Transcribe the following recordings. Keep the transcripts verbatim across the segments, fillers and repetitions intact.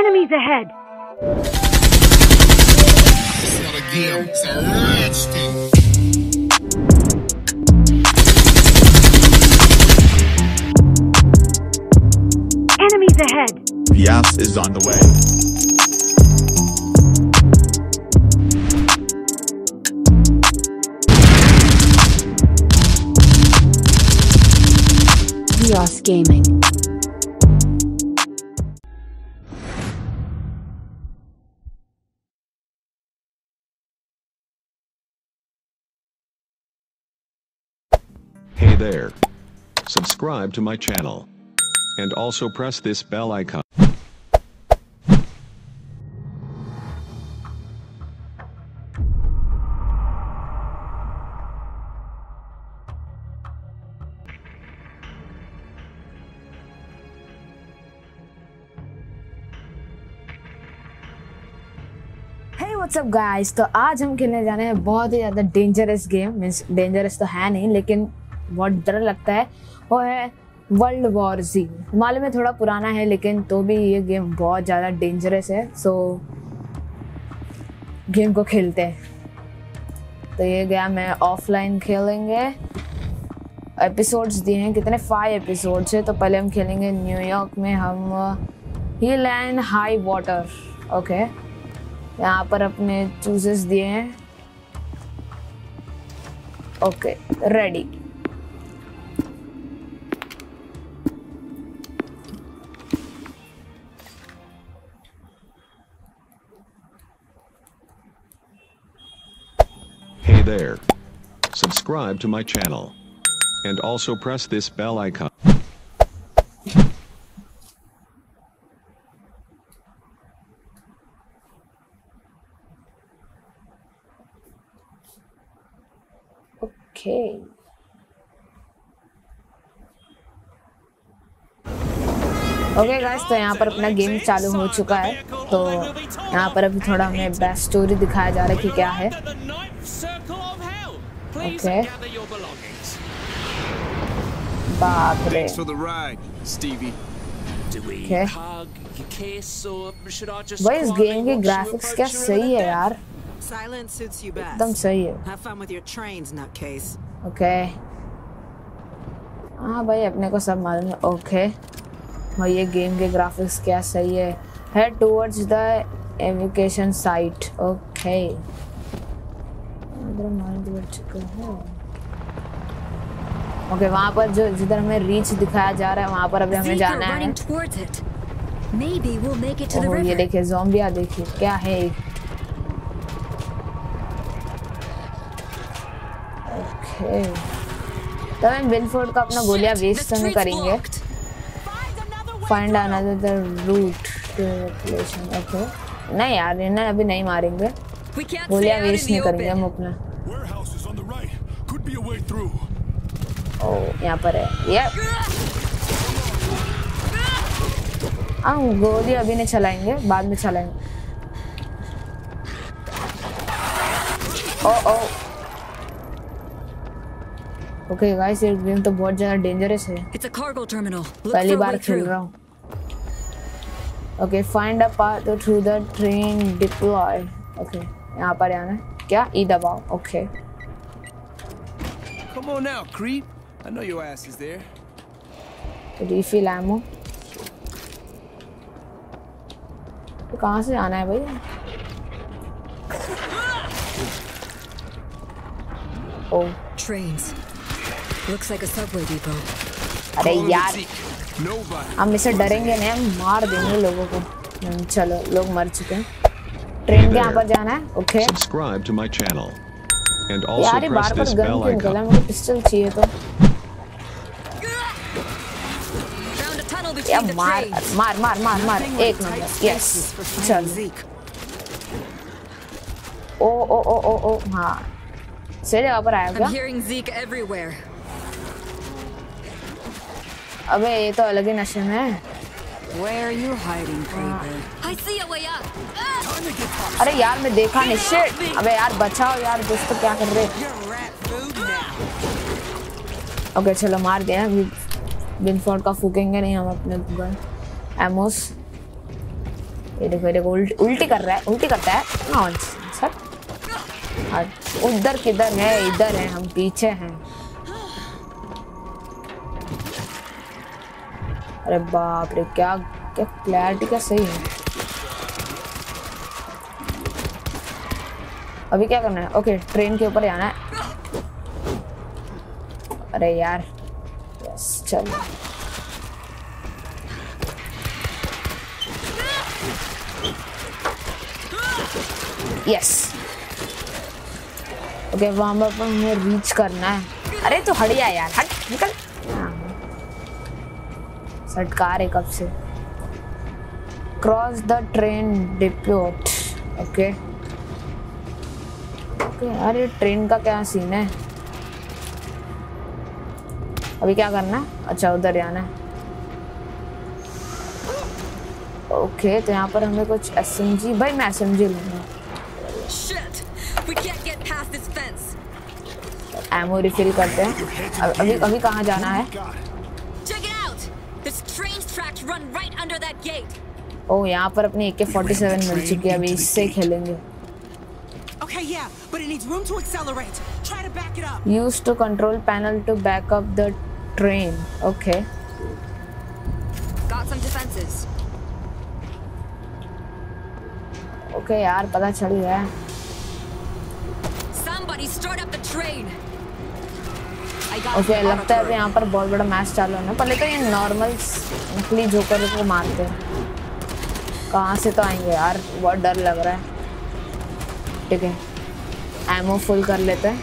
Enemies ahead! Enemies ahead! Vyas is on the way. Vyas Gaming. Hey there. Subscribe to my channel. And also press this bell icon. What's up guys, तो आज हम खेलने जा रहे हैं बहुत ही ज़्यादा डेंजरस गेम। मीन्स डेंजरस तो है नहीं, लेकिन बहुत डर लगता है। वो है वर्ल्ड वॉर जी। मालूम है थोड़ा पुराना है, लेकिन तो भी ये गेम बहुत ज़्यादा डेंजरस है। सो गेम को खेलते हैं। तो ये गेम है ऑफलाइन खेलेंगे। एपिसोड्स दिए हैं कितने, फाइव एपिसोड्स है। तो पहले हम खेलेंगे न्यूयॉर्क में, हम hill and high water. Okay, यहाँ पर अपने चूजेस दिए हैं। Okay, ready. Hey there. Subscribe to my channel and also press this bell icon. Okay. Okay guys, तो यहाँ पर अपना गेम चालू हो चुका है। तो यहाँ पर अभी थोड़ा हमें बैक स्टोरी दिखाया जा रहा है कि क्या है। Okay. बाप रे। Okay. भाई इस गेम की ग्राफिक्स क्या सही है यार। Silence suits you best. Don't say it. Have fun with your trains, nutcase. Okay. हाँ भाई, अपने को सब मालूम है। Okay. भाई ये गेम के ग्राफिक्स क्या सही है। Head towards the evacuation site. Okay. इधर मालूम दिखा चुका है। Okay, वहाँ पर जो जिधर हमें reach दिखाया जा रहा है, वहाँ पर अभी हमें जाना है। ओह ये देखिए zombie आ, देखिए क्या है। Okay. तो हम बिनफोर्ड का अपना गोलियां वेस्ट नहीं करेंगे। Find another route to location. Okay, नहीं यार, इन्हें अभी नहीं मारेंगे, गोलियां वेस्ट नहीं करेंगे हम अपना। ओ यहाँ पर है ये। हम गोली अभी नहीं चलाएंगे, बाद में चलाएंगे। ओ ओ ओके गाइस, ये गेम तो बहुत ज़्यादा डेंजरस है, पहली बार खेल रहा हूँ। Okay, find a path through the train deploy. Okay, यहाँ पर आना है क्या? ई दबाओ। Okay, refill ammo. तो कहाँ से आना है भाई? Oh trains. Looks like a subway depot. अरे यार, हम इसे डरेंगे नहीं, हम मार देंगे लोगों को। चलो, लोग मर चुके हैं। ट्रेन के यहाँ पर जाना है। ओके। यार ये बार बार गन क्यों निकला? मुझे पिस्टल चाहिए तो। यार मार मार मार मार मार, एक नंबर। यस, चल। ओ ओ ओ ओ ओ, हाँ सही जगह पर आया क्या? अबे ये तो अलग ही नशे में है। अरे यार मैं देखा नहीं। शिट, अबे यार बचाओ यार, दोस्तों क्या कर रहे? ओके okay, चलो मार दिया। बिनफोर्ड का फूकेंगे नहीं हम अपने। एमोस ये देखो ये देखो उल्टी उल्टी कर रहा है, उल्टी करता है नॉनसेंस सर। उधर किधर है, इधर है, हम पीछे हैं। अरे बाप रे, क्या क्या क्लैरिटी का सही है। अभी क्या करना है? ओके, ट्रेन के ऊपर जाना है। अरे यार, यस चलो। यस ओके, वहां पर हमें रीच करना है। अरे तो हट जा यार, हट निकल। सरकार है कब से। Cross the train depot. Okay okay, अरे ट्रेन का क्या सीन है। अभी क्या करना है? अच्छा उधर जाना है। ओके, तो यहाँ पर हमें कुछ एसएमजी, भाई मैं एसएमजी लूंगा। Shit, we can't get past this fence. Ammo refill करते हैं। अभी अभी कहाँ जाना है? Check it out. This train tracks run right under that gate. Oh, यहाँ पर अपनी A K forty-seven मिल चुकी है, अभी इससे खेलेंगे। Okay, yeah, but it needs room to accelerate. Try to back it up. Use the control panel to back up the train. Okay. Got some defenses. Okay okay, यार पता चल गया। Okay, लगता है यहाँ पर बहुत बड़ा मैच चालू है ना। पहले तो ये नॉर्मल नकली जोकर को मारते हैं। कहाँ से तो आएंगे यार, बहुत डर लग रहा है। ठीक है, एमओ फुल कर लेते हैं,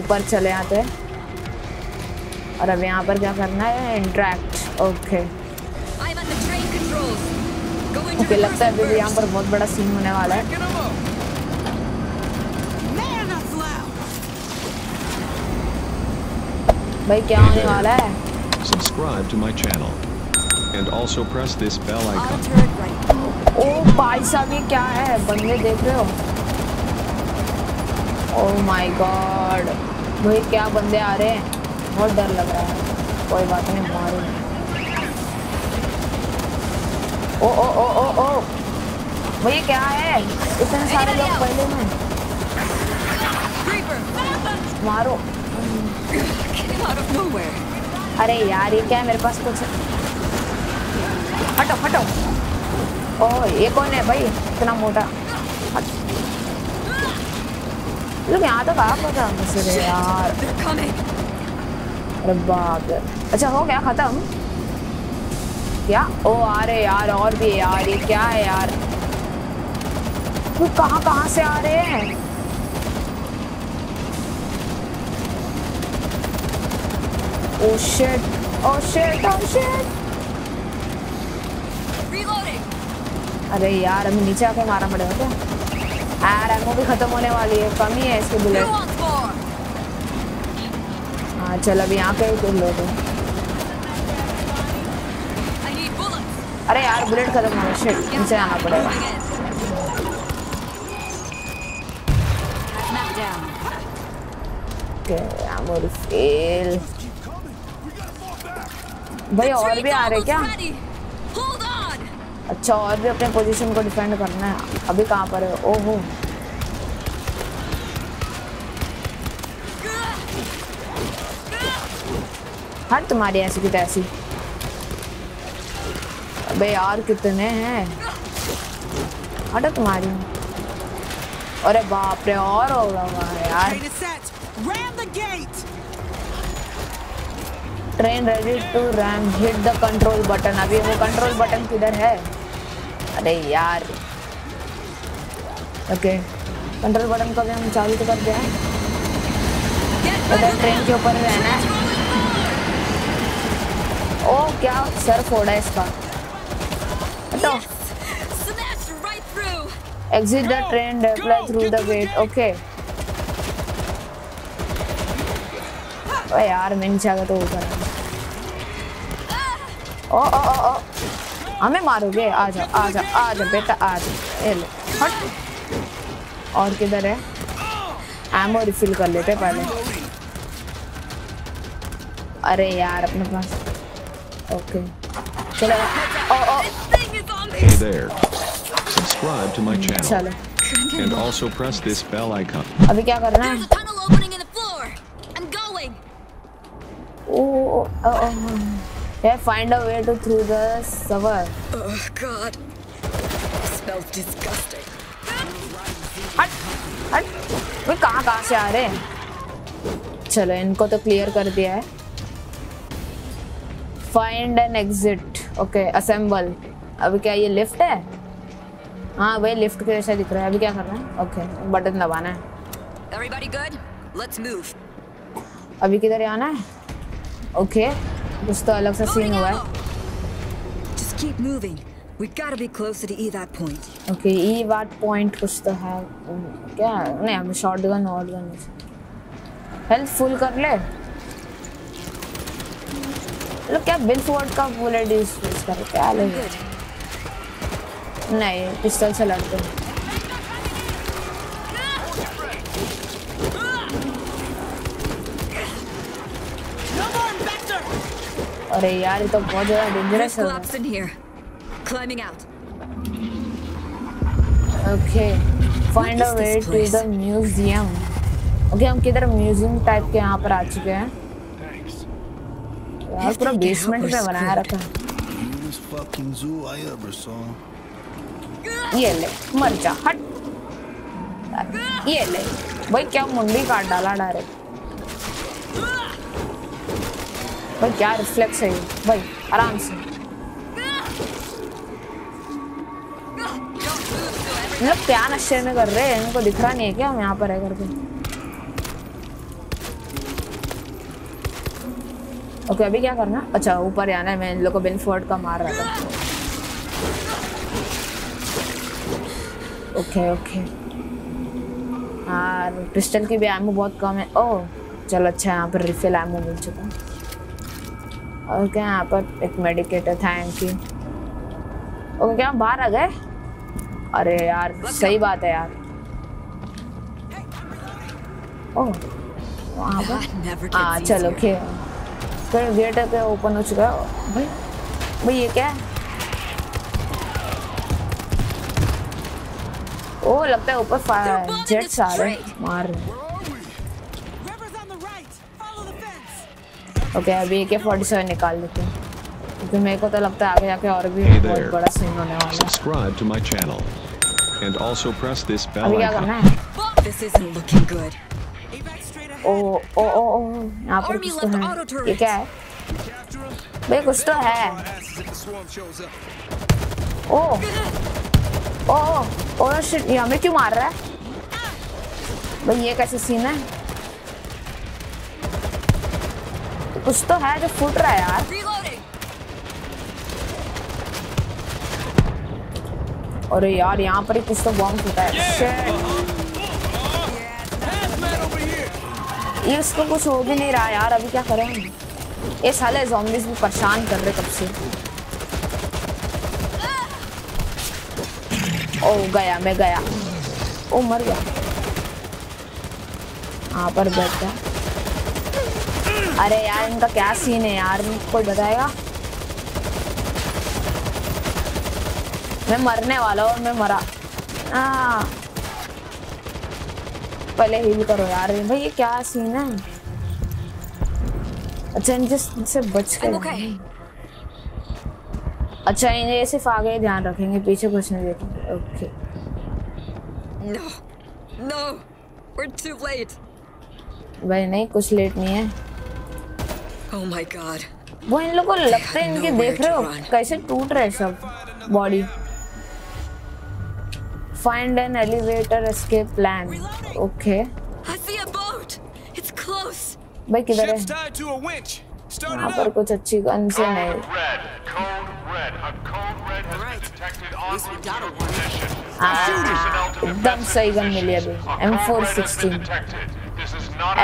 ऊपर चले आते हैं। और अब यहाँ पर क्या करना है? इंटरैक्ट। ओके ओके okay, लगता है अभी यहाँ पर बहुत बड़ा सीन होने वाला है। भाई क्या होने वाला है? Subscribe to my channel and also press this bell icon. ओ भाई साहब, ये क्या है? बंदे देख रहे हो? Oh my God, भाई क्या बंदे आ रहे हैं, बहुत डर लग रहा है। कोई बात नहीं, मारूंगा। ओ ओ ओ ओ ओ भाई क्या है? इतने सारे लोग पहले में मारो। अरे यार ये क्या है, मेरे पास कुछ। हटो हटो। ओ ये कौन है भाई, इतना मोटा? लोग यहाँ तक आ पता मुझे यार। अरे बाप रे, अच्छा हो गया खत्म क्या? ओ आ रहे यार, और भी यार। ये क्या है यार, वो कहाँ कहाँ से आ रहे हैं? Oh shit, oh shit, oh shit. अरे यार, हमें नीचे आके मारना पड़ेगा क्या? यार एमओ भी खत्म होने वाली है, कमी है इसके बुलेट। हाँ चल, अभी यहाँ पे कुछ लोग। अरे यार बुलेट खत्म हो गई, नीचे आना पड़ेगा। भाई और भी आ रहे क्या? अच्छा, और भी अपने पोजीशन को डिफेंड करना है। अभी कहाँ पर है? ओहो, हट तुम्हारी ऐसी की तैसी। अबे यार कितने हैं, हटो तुम्हारी। अरे बाप रे, और हो रहा है यार। Train ready to ram, hit the control button. अभी वो कंट्रोल बटन किधर है? अरे यार ओके, कंट्रोल बटन को भी हम चालू तो कर दिया है। ट्रेन के ऊपर रहना है। ओ क्या सर फोड़ा है इसका। Yes, smashed right through. Exit the train, deploy through the gate. Okay. Oh, यार मैंने चाहा तो ऊपर। ओ ओ ओ ओ, हमें मारोगे? आजा आजा आजा बेटा आजा। ये लो, हट। और किधर है? एमो रिफिल कर लेते पहले। अरे यार अपने पास। Okay okay. चलो oh, oh. Hey there. Subscribe to my channel. चलो. And also press this bell icon. अभी क्या करना है? Oh, oh, oh. Yeah, find a way to through the sewer. Oh God. This smells disgusting. What? What? Wait, कहाँ कहाँ से आ रहे हैं? चलो इनको तो clear कर दिया है. Find an exit. Okay, assemble. अभी क्या ये lift है? हाँ वही lift के जैसा दिख रहा है. अभी क्या करना है? Okay, button दबाना है. Everybody good? Let's move. अभी किधर आना है? Okay, कुछ तो अलग सा सीन हुआ है. Just keep moving. We gotta be closer to evac point. Okay, evac point कुछ तो है. क्या नहीं हमें shotgun और गन हेल्थ फुल कर ले. लो क्या बिनफोर्ड का बुलेट यूज कर क्या ले. नहीं पिस्टल से लड़ते हैं. अरे यार ये तो बहुत ज़्यादा डेंजरस है. Climbing out. Okay. Find a way to the museum. Okay, हम किधर म्यूजियम टाइप के यहाँ पर आ चुके हैं. यार पूरा बेसमेंट में बनाया रखा है. ये ले मर जा हट. ये ले भाई क्या मुंडी काट डाला डायरेक्ट. भाई क्या रिफ्लेक्स है भाई. आराम से मतलब क्या नशे में कर रहे हैं. इनको दिख रहा नहीं है क्या हम यहाँ पर है करके. ओके okay, अभी क्या करना. अच्छा ऊपर आना है. मैं इन लोगों को बिनफोर्ड का मार रहा था. ओके ओके यार पिस्टल की भी एमो बहुत कम है. ओह चलो अच्छा यहाँ पर रिफिल एमो मिल चुका. और क्या यहाँ पर एक मेडिकेट है. Thank you. ओके क्या बाहर आ गए. अरे यार सही बात है यार. ओह वहाँ पर हाँ चलो खे तो गेट पे ओपन हो चुका है. भाई भाई ये क्या है. ओह लगता है ऊपर फायर जेट्स आ रहे मार रहे. ओके अभी ए के फोर्टी सेवन निकाल देते हैं. तो मेरे को तो लगता है आगे जाके और भी बहुत बड़ा सीन होने वाला है. Subscribe to my channel and also press this bell icon. This isn't looking good. ओ ओ ओ यहाँ पर कुछ तो है. ये क्या है भाई. कुछ तो है. ओ ओ ओ शिट ये हमें क्यों मार रहा है भाई. ये कैसे सीन है. कुछ तो है जो फूट रहा है यार. अरे यार यहाँ पर कुछ तो बॉम्ब फूटा है. yeah. ये इसको कुछ हो भी नहीं रहा यार. अभी क्या करें. ये साले ज़ॉम्बीज़ भी परेशान कर रहे कब से. ओ गया मैं गया. ओ मर गया. यहाँ पर बैठा. अरे यार इनका क्या सीन है यार. कोई बताएगा. मैं मरने वाला हूँ और मैं मरा. आ, पहले हील करो यार. भाई ये क्या सीन है. अच्छा इनसे से बच के. okay. अच्छा इन्हें सिर्फ आगे ध्यान रखेंगे पीछे कुछ नहीं देखेंगे. Okay no no we are too late. भाई नहीं कुछ लेट नहीं है. Oh my god. वो इन लोगों को लगता है इनके देख रहे हो कैसे टूट रहे सब body. Find an elevator escape plan. Okay. I see a boat. It's close. भाई किधर है? यहाँ पर कुछ अच्छी गन से नहीं. एकदम सही गन मिली अभी. M four sixteen.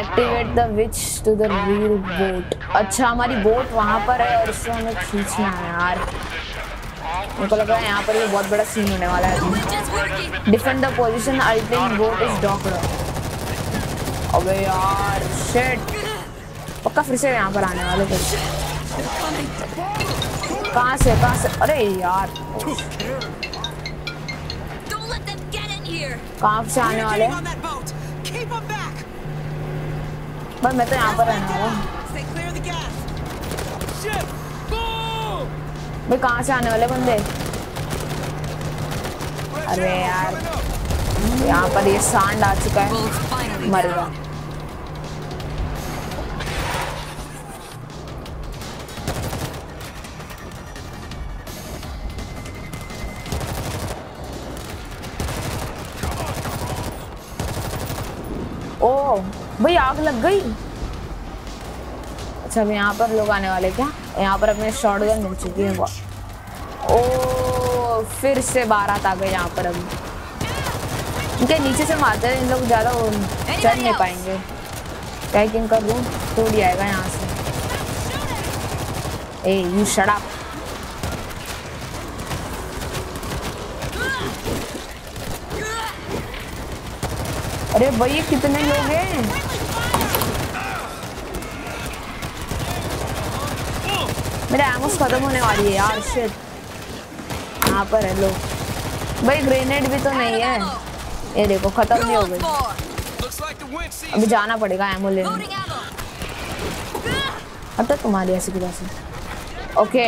Activate the winch to the real boat. अच्छा हमारी boat वहाँ पर है और इससे हमें खींचना है यार. मुझे लग रहा है यहाँ पर ये बहुत बड़ा सीन होने वाला है. Defend the position. I think boat is docked. अबे यार शिट. पक्का फिर से यहाँ पर आने वाले थे. कहाँ से कहाँ से अरे यार कहाँ से आने वाले भाई मैं तो यहाँ पर रहना होगा भाई कहाँ से आने वाले बंदे अरे यार यहाँ पर ये सांड आ चुका है मर गया भाई आग लग गई। अच्छा अब यहाँ पर लोग आने वाले क्या? यहाँ पर अपने शॉटगन मिल चुकी है ओ फिर से बारात आ गई यहाँ पर अब इनके नीचे से मारते हैं इन लोग ज़्यादा चढ़ नहीं पाएंगे कैकिंग इनका रूम तोड़ ही आएगा यहाँ से ए यू शट अप अरे भैया कितने लोग हैं मेरा एमोस खत्म होने वाली है यार शिट यहाँ पर है लोग भाई ग्रेनेड भी तो नहीं है ये देखो खत्म नहीं हो गई अभी जाना पड़ेगा एमो लेने अब तक तुम्हारी ऐसी की बात ओके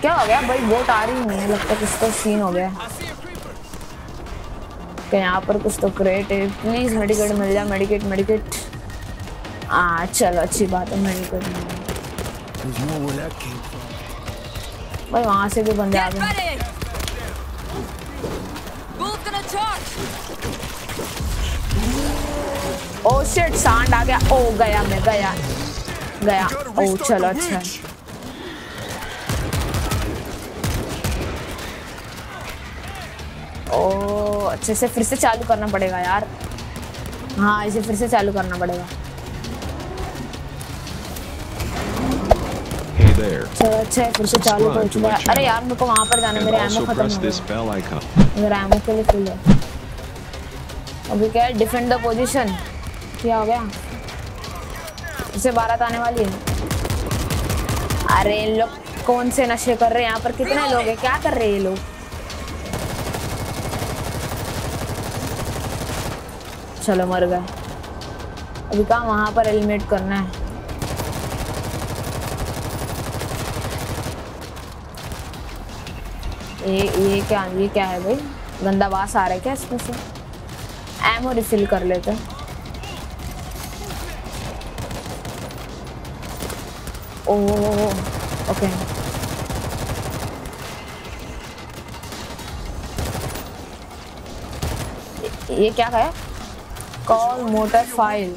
क्या हो गया भाई बोट आ रही नहीं है लगता किसको सीन हो गया यहाँ पर कुछ तो क्रेट है प्लीज मेडिकेट मिल जाए मेडिकेट मेडिकेट हाँ चलो अच्छी बात है मेडिकेट भाई वहां से भी बंदे आ गए ओ शिट सांड आ गया ओ गया मैं गया गया ओ चलो अच्छा ओ अच्छे से फिर से चालू करना पड़ेगा यार हाँ इसे फिर से चालू करना पड़ेगा hey there, चलो अच्छा है फिर से चालू कर चुका है अरे यार मेरे को वहाँ पर जाना मेरे एमो खत्म हो गया मेरे एमो के लिए खुल है अभी क्या है डिफेंड द पोजीशन क्या हो गया इसे बारात आने वाली है अरे लोग कौन से नशे कर रहे हैं यहाँ पर कितने लोग हैं क्या कर रहे हैं ये लोग चलो मर गए अभी कहाँ वहाँ पर एलिमिनेट करना है ये ये क्या ये क्या है भाई गंदा वास आ रहा है क्या इसमें से एमो रिफिल कर लेते हैं ओह ओके ये, ये क्या है कॉल मोटर फाइल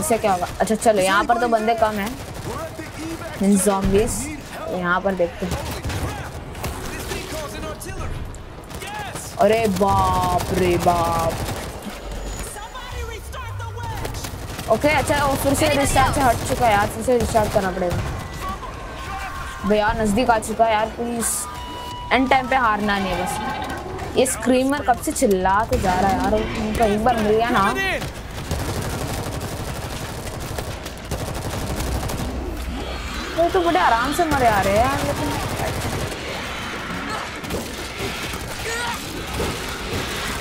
इससे क्या होगा अच्छा चलो यहाँ पर तो बंदे कम हैं ज़ॉम्बीज़ यहाँ पर देखते हैं अरे बाप रे बाप ओके अच्छा वो फिर से रिस्टार्ट से हट चुका है यार फिर से रिस्टार्ट करना पड़ेगा भैया नज़दीक आ चुका है यार प्लीज एंड टाइम पे हारना नहीं है बस ये स्क्रीमर कब से चिल्ला के जा रहा है यार उनका एक बार मिल गया ना वो तो बड़े आराम से मरे आ रहे हैं लेकिन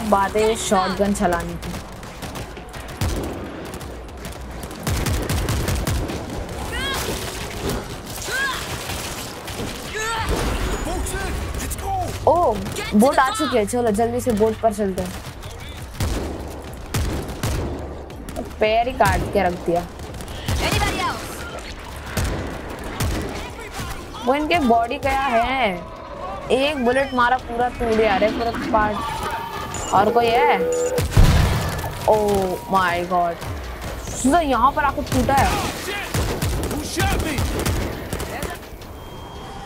अब बात है शॉटगन चलाने की ओ बोट आ चुकी है चलो जल्दी से बोट पर चलते हैं पैर ही काट के रख दिया वो इनके बॉडी क्या है एक बुलेट मारा पूरा टूट गया रे पूरा पार्ट और कोई है ओ माय गॉड तो यहाँ पर आपको टूटा है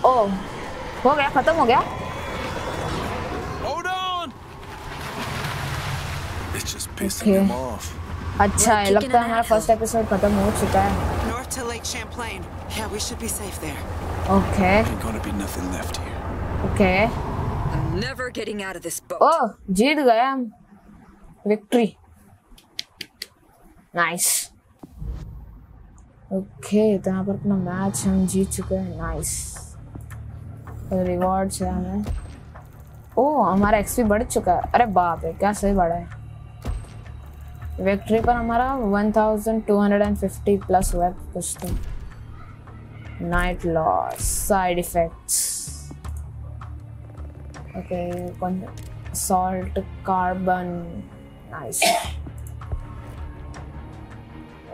ओ हो गया, खत्म हो गया। Okay. अच्छा है, लगता है हमारा फर्स्ट एपिसोड खत्म हो चुका है। ओके ओके, ओह जीत गए हम, विक्ट्री, नाइस। ओके तो यहाँ पर अपना मैच हम जीत चुके हैं, नाइस। रिवॉर्ड्स है हमें, ओह हमारा एक्सपी बढ़ चुका है, अरे बाप रे क्या सही बढ़ा है। विक्ट्री पर हमारा one thousand two hundred fifty plus हुआ कुछ तो। Night loss, side effects, okay कौन, सॉल्ट कार्बन, नाइस।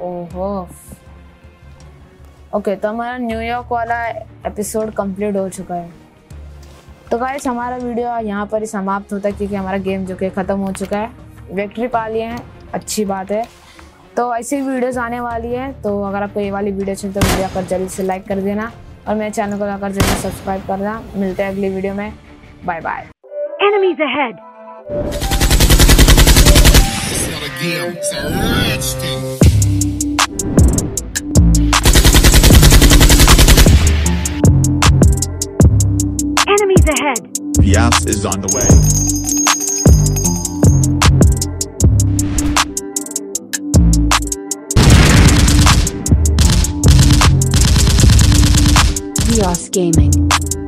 ओहो ओके, तो हमारा न्यूयॉर्क वाला एपिसोड कंप्लीट हो चुका है। तो गाइस हमारा वीडियो यहाँ पर ही समाप्त होता है क्योंकि हमारा गेम जो कि ख़त्म हो चुका है, विक्ट्री पा लिए हैं, अच्छी बात है। तो ऐसी वीडियोस आने वाली है, तो अगर आपको ये वाली वीडियो चाहिए तो वीडियो पर जल्दी से लाइक कर देना और मेरे चैनल को जाकर जल्दी सब्सक्राइब करना। मिलते हैं अगली वीडियो में, bye bye. Enemies ahead. Enemies ahead. Vyas is on the way. Vyas Gaming.